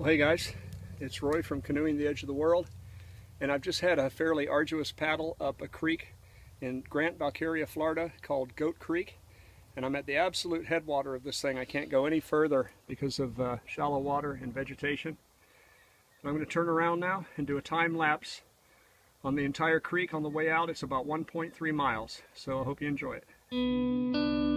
Well, hey guys, it's Roy from Canoeing the Edge of the World, and I've just had a fairly arduous paddle up a creek in Grant-Valkaria, Florida called Goat Creek, and I'm at the absolute headwater of this thing. I can't go any further because of shallow water and vegetation. And I'm going to turn around now and do a time lapse on the entire creek. On the way out, it's about 1.3 miles, so I hope you enjoy it.